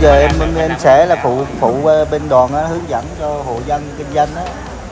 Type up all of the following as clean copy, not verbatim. bây giờ em sẽ là phụ bên đoàn đó, hướng dẫn cho hộ dân kinh doanh đó,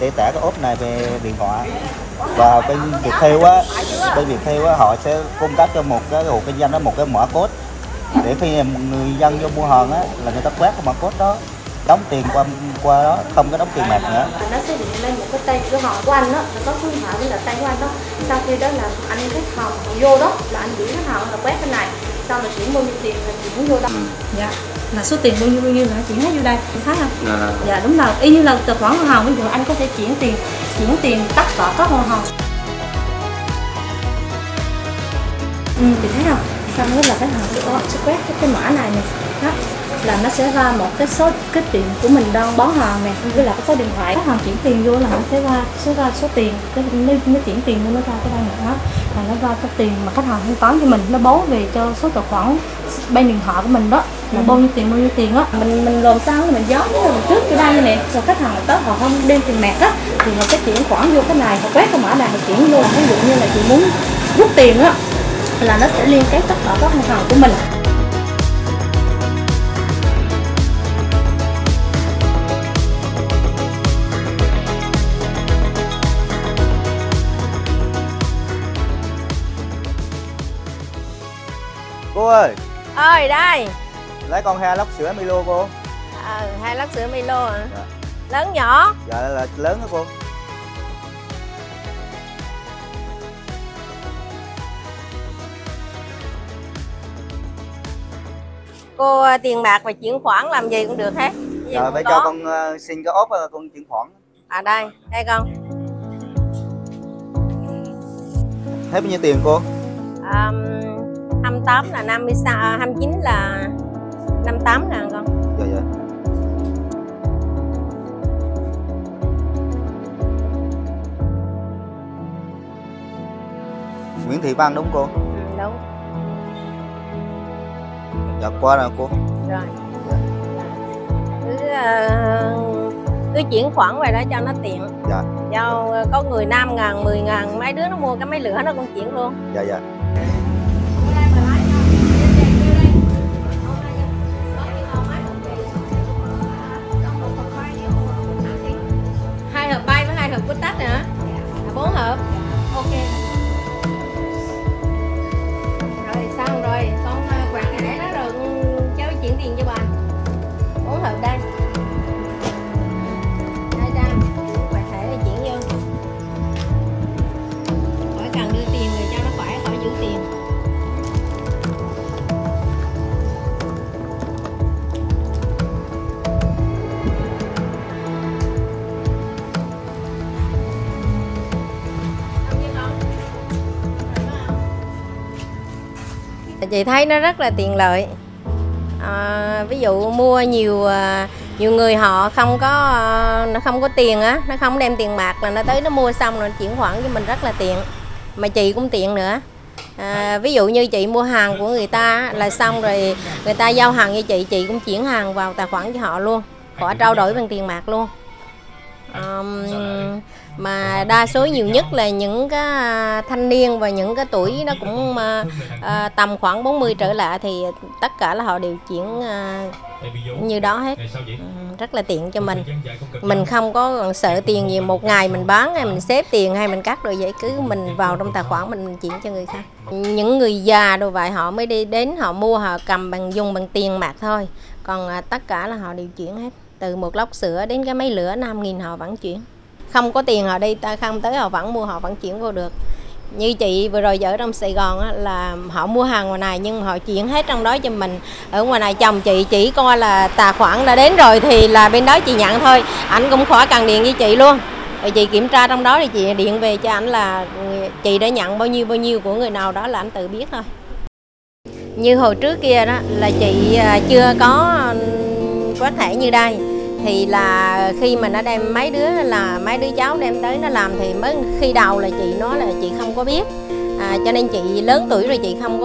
để tả cái ốp này về điện thoại, và bên Viettel họ sẽ cung cấp cho một cái hộ kinh doanh đó một cái mã code, để khi người dân vô mua hàng á là người ta quét cái mã code đó, đóng tiền qua đó, không có đóng tiền mặt nữa. Nó sẽ hiện lên một cái tên của họ, của anh đó, là có số điện thoại với là tên của anh đó. Sau khi đó là anh khách hàng vô đó là anh gửi khách hàng là quét cái này, sau là chuyển bao nhiêu tiền là chuyển vô đó. Dạ, là số tiền bao nhiêu là chuyển hết vô đây, anh thấy không? À. Dạ đúng là y như là tài khoản ngân hàng, ví dụ anh có thể chuyển tiền tất cả các ngân hàng. Thì thấy không? Xong đó là khách hàng sẽ quét cái mã này nè, đó là nó sẽ ra một cái số cái tiền của mình đang bán hàng này, với là cái số điện thoại khách hàng chuyển tiền vô là nó sẽ ra số tiền, cái nó chuyển tiền vô nó ra cái đây này đó, là nó ra cái tiền mà khách hàng thanh toán cho mình, nó bố về cho số tài khoản bên điện thoại của mình đó là bao nhiêu tiền á, mình làm sao thì mình giấu cái trước cái đây nè, rồi khách hàng tới họ không đem tiền mẹt á thì nó sẽ chuyển khoản vô cái này, họ quét cái mã này, họ chuyển vô. Ví dụ như là chị muốn rút tiền á là nó sẽ liên kết tất cả các ngân hàng của mình. Cô ơi! Ơi đây! Lấy con 2 lốc sữa Milo cô. 2 lốc sữa Milo hả? Dạ. Lớn nhỏ? Dạ là lớn đó cô. Cô tiền bạc và chuyển khoản làm gì cũng được hết. Rồi phải cho con xin cái ốp con chuyển khoản. À đây, đây con. Hết bao nhiêu tiền cô? 28 là 56, 29 là 58 nè con. Rồi rồi. Nguyễn Thị Ban đúng cô? Ừ, đúng. Dạ qua rồi cô. Rồi. Dạ. Cứ chuyển khoản về đó cho nó tiện. Dạ. Do có người 5.000, 10.000 mấy đứa nó mua cái máy lửa nó cũng chuyển luôn. Dạ dạ. Chị thấy nó rất là tiện lợi. Ví dụ mua nhiều người họ không có tiền á, nó không đem tiền mặt là nó tới nó mua xong rồi chuyển khoản cho mình rất là tiện, mà chị cũng tiện nữa. Ví dụ như chị mua hàng của người ta là xong rồi người ta giao hàng cho chị cũng chuyển hàng vào tài khoản cho họ luôn, khỏi trao đổi bằng tiền mặt luôn. Mà đa số nhiều nhất là những cái thanh niên và những cái tuổi nó cũng tầm khoảng 40 trở lại thì tất cả là họ điều chuyển như đó hết. Rất là tiện cho mình. Mình không có sợ tiền gì, một ngày mình bán hay mình xếp tiền hay mình cắt đồ vậy, cứ mình vào trong tài khoản mình chuyển cho người khác. Những người già đồ vậy họ mới đi đến họ mua, họ cầm dùng bằng tiền mặt thôi. Còn tất cả là họ điều chuyển hết. Từ một lốc sữa đến cái máy lửa 5.000 họ vẫn chuyển. Không có tiền họ đi ta không tới họ vẫn mua, họ vẫn chuyển vô được. Như chị vừa rồi ở trong Sài Gòn á, là họ mua hàng ngoài này nhưng họ chuyển hết trong đó cho mình. Ở ngoài này chồng chị chỉ coi là tài khoản đã đến rồi thì là bên đó chị nhận thôi. Ảnh cũng khỏi cần điện với chị luôn. Rồi chị kiểm tra trong đó thì chị điện về cho ảnh là chị đã nhận bao nhiêu của người nào đó là ảnh tự biết thôi. Như hồi trước kia đó là chị chưa có có thể như đây thì là khi mà nó đem mấy đứa cháu đem tới nó làm thì mới khi đầu là chị nói là chị không có biết, cho nên chị lớn tuổi rồi chị không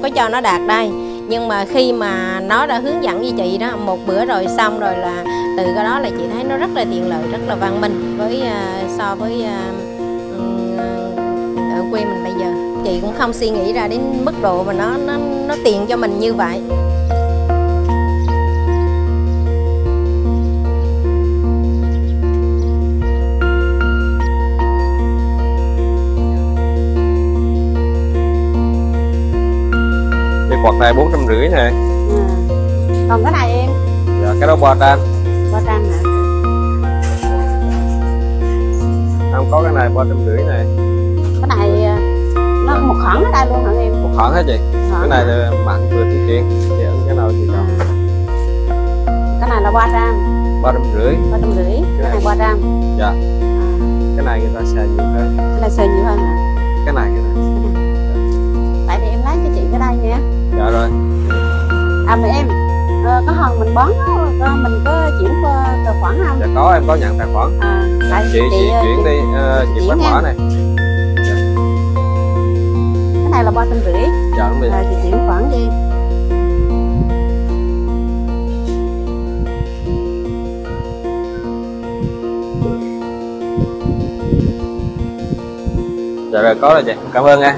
có cho nó đạt đây, nhưng mà khi mà nó đã hướng dẫn với chị đó một bữa rồi xong rồi là từ cái đó là chị thấy nó rất là tiện lợi, rất là văn minh với so với ở quê mình bây giờ. Chị cũng không suy nghĩ ra đến mức độ mà nó tiện cho mình như vậy. bọt này 450 nè. Còn cái này em? Dạ, cái đó 300. 300 hả? Không, có cái này 350 này. Cái này nó một khoảng ở đây luôn hả em? Một khoảng hết chị. Khoảng cái này là bạn vừa tiết kiệm, chị ấn cái nào chị chọn. Cái này là 300. 350. 350. Cái này 300. Dạ. Cái này người ta xài nhiều hơn. Cái này xài nhiều hơn hả? Cái này Vậy thì em lấy cho chị cái đây nha. Dạ rồi. À mà em, có hòn mình bón đó, mình có chuyển tài khoản không? Dạ có, em có nhận tài khoản. À, chị chuyển đi, chị tài khoản này. Dạ. Cái này là 350. Dạ đúng rồi. Rồi chị chuyển khoản đi. Dạ rồi, có rồi chị, cảm ơn nha.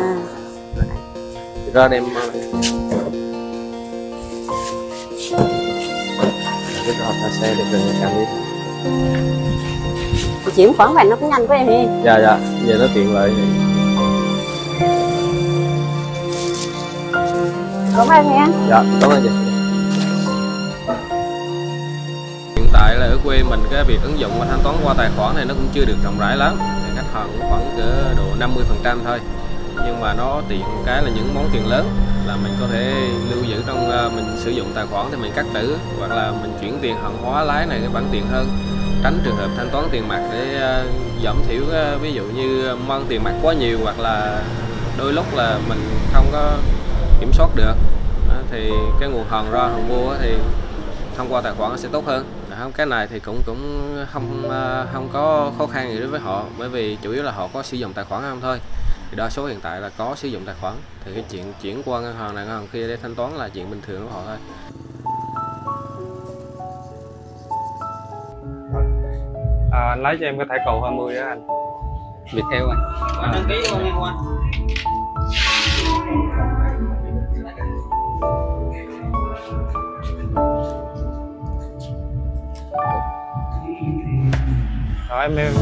Ra đem cái hộp là xe để mình cầm đi. Chuyển khoản này nó cũng nhanh của em đi. Dạ dạ, giờ nó tiện lợi. Cảm ơn em. Dạ, cảm ơn chị. Hiện tại là ở quê mình cái việc ứng dụng và thanh toán qua tài khoản này nó cũng chưa được rộng rãi lắm. Khách hàng cũng khoảng cỡ độ 50% thôi, nhưng mà nó tiện cái là những món tiền lớn là mình có thể lưu giữ trong, mình sử dụng tài khoản thì mình cắt tử hoặc là mình chuyển tiền hàng hóa lái này cái bản tiện hơn, tránh trường hợp thanh toán tiền mặt để giảm thiểu, ví dụ như mang tiền mặt quá nhiều hoặc là đôi lúc là mình không có kiểm soát được thì cái nguồn hàng ra hàng mua thì thông qua tài khoản sẽ tốt hơn. Cái này thì cũng không có khó khăn gì đối với họ, bởi vì chủ yếu là họ có sử dụng tài khoản không thôi. Thì đa số hiện tại là có sử dụng tài khoản, thì cái chuyện chuyển qua ngân hàng này ngân hàng kia để thanh toán là chuyện bình thường của họ thôi. Anh lấy cho em cái thẻ cầu 20 đó anh. Việc theo anh. Đăng ký luôn nha anh. Rồi em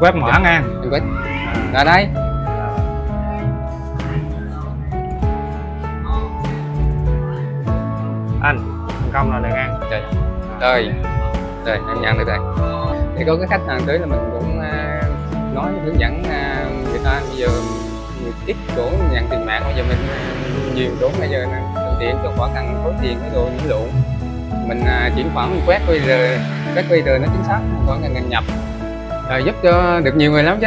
quét mã ngang. Em quét. Ra đây. Anh thành công là được ăn. Trời. Trời. Trời, em nhận được đây. Để có cái khách hàng tới là mình cũng nói hướng dẫn người ta bây giờ người ít chỗ nhận tiền mạng, bây giờ mình nhiều chỗ bây giờ thuận tiện cho khoảng cần có tiền cái đồ những lượng. Mình chuyển khoản mình quét QR, quét QR nó chính xác, khoảng cần nhập. Rồi giúp cho được nhiều người lắm chứ,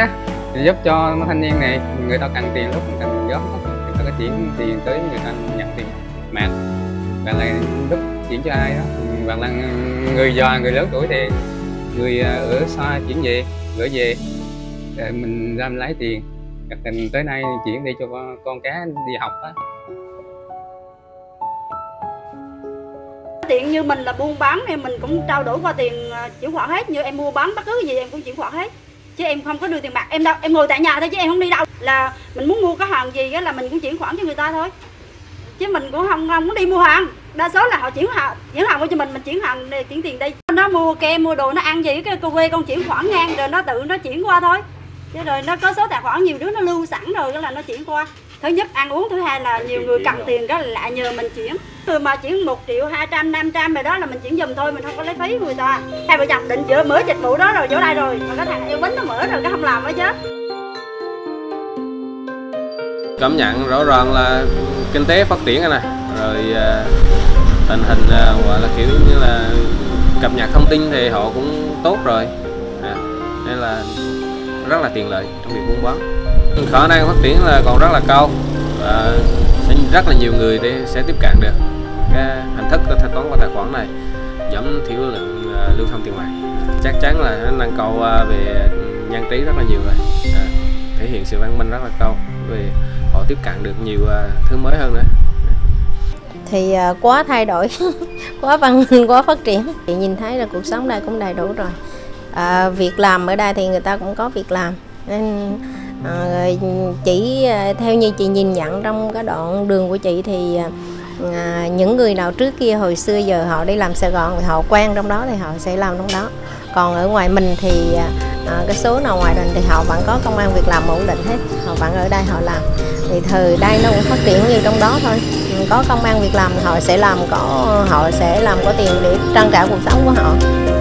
thì giúp cho thanh niên này người ta cần tiền lúc cần góp người ta có chuyển tiền tới người ta nhận tiền mạng, bạn là giúp chuyển cho ai đó, bạn là người già người lớn tuổi thì người ở xa chuyển về gửi về để mình ra mình lấy tiền, đặt tiền tới nay chuyển đi cho con cá đi học đó. Tiện như mình là buôn bán thì mình cũng trao đổi qua tiền chuyển khoản hết, như em mua bán bất cứ cái gì em cũng chuyển khoản hết chứ em không có đưa tiền mặt em đâu, em ngồi tại nhà thôi chứ em không đi đâu, là mình muốn mua cái hàng gì đó là mình cũng chuyển khoản cho người ta thôi chứ mình cũng không muốn đi mua hàng. Đa số là họ chuyển hàng qua cho mình chuyển hàng để chuyển tiền đi, nó mua kem mua đồ nó ăn gì cái cô quê con chuyển khoản ngang rồi nó tự nó chuyển qua thôi chứ, rồi nó có số tài khoản nhiều đứa nó lưu sẵn rồi đó là nó chuyển qua. Thứ nhất ăn uống, thứ hai là nhiều người cần tiền đó là nhờ mình chuyển. Người mà chuyển 1 triệu 200, 500 rồi đó là mình chuyển giùm thôi, mình không có lấy phí người ta. Hai vợ chồng định giữa mở dịch vụ đó rồi, chỗ đây rồi, mà cái thằng yêu bính nó mở rồi cái không làm nữa chứ. Cảm nhận rõ ràng là kinh tế phát triển này, rồi tình hình gọi là kiểu như là cập nhật thông tin thì họ cũng tốt rồi, nên là rất là tiện lợi trong việc buôn bán. Khả năng phát triển là còn rất là cao và rất là nhiều người để sẽ tiếp cận được cái hình thức thanh toán qua tài khoản này, giảm thiểu lượng lưu thông tiền mặt, chắc chắn là nó nâng cao về nhân trí rất là nhiều rồi, thể hiện sự văn minh rất là cao vì họ tiếp cận được nhiều thứ mới hơn nữa. Thì quá thay đổi, quá văn minh, quá phát triển. Chị nhìn thấy là cuộc sống đây cũng đầy đủ rồi, việc làm ở đây thì người ta cũng có việc làm nên chỉ theo như chị nhìn nhận trong cái đoạn đường của chị thì những người nào trước kia hồi xưa giờ họ đi làm Sài Gòn thì họ quen trong đó thì họ sẽ làm trong đó, còn ở ngoài mình thì cái số nào ngoài đình thì họ vẫn có công an việc làm ổn định hết, họ vẫn ở đây họ làm. Thì thời đây nó cũng phát triển như trong đó thôi, có công an việc làm họ sẽ làm có tiền để trang trải cuộc sống của họ.